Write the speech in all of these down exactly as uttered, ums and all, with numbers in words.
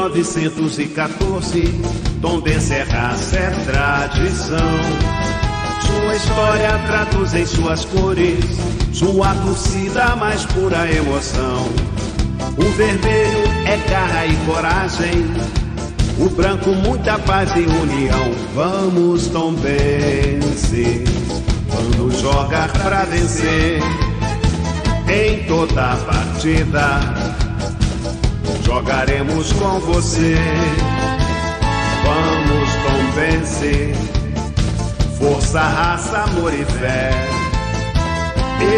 mil novecentos e catorze, Tombense é raça, é tradição. Sua história traduz em suas cores sua torcida, mais pura emoção. O vermelho é garra e coragem, o branco muita paz e união. Vamos, Tombense, vamos jogar pra vencer em toda partida. Jogaremos com você. Vamos, Tombense, força, raça, amor e fé.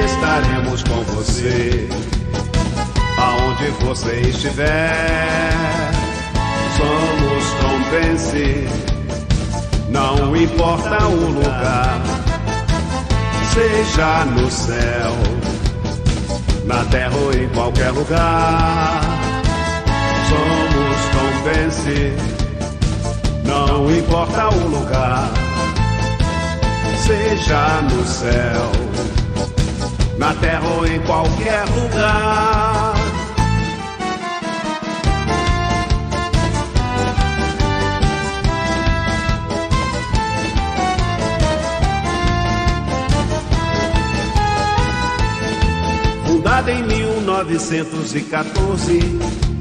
Estaremos com você aonde você estiver. Somos Tombense, não importa o lugar, seja no céu, na terra ou em qualquer lugar. Somos Tombense, não importa o lugar, seja no céu, na terra ou em qualquer lugar. Fundada em mil novecentos e catorze,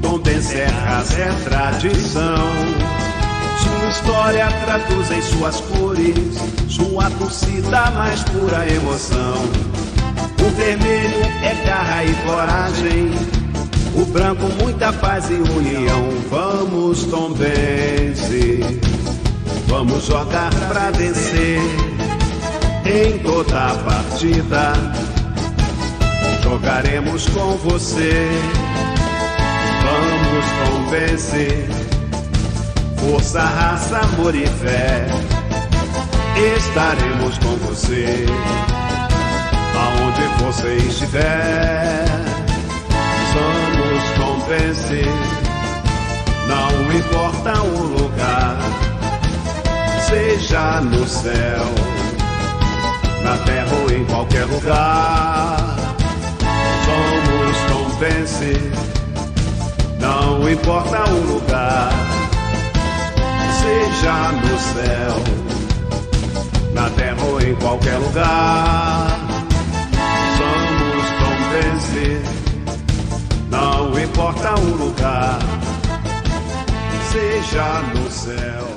Tombense é raça, é tradição. Sua história traduz em suas cores sua torcida, mais pura emoção. O vermelho é garra e coragem, o branco muita paz e união. Vamos, Tombense, vamos jogar pra vencer em toda partida. Jogaremos com você. Vamos, Tombense, força, raça, amor e fé. Estaremos com você aonde você estiver. Somos Tombense, não importa o lugar, seja no céu, na terra ou em qualquer lugar. Somos Tombense, não importa o lugar, seja no céu, na terra ou em qualquer lugar. Somos Tombense, não importa o lugar, seja no céu,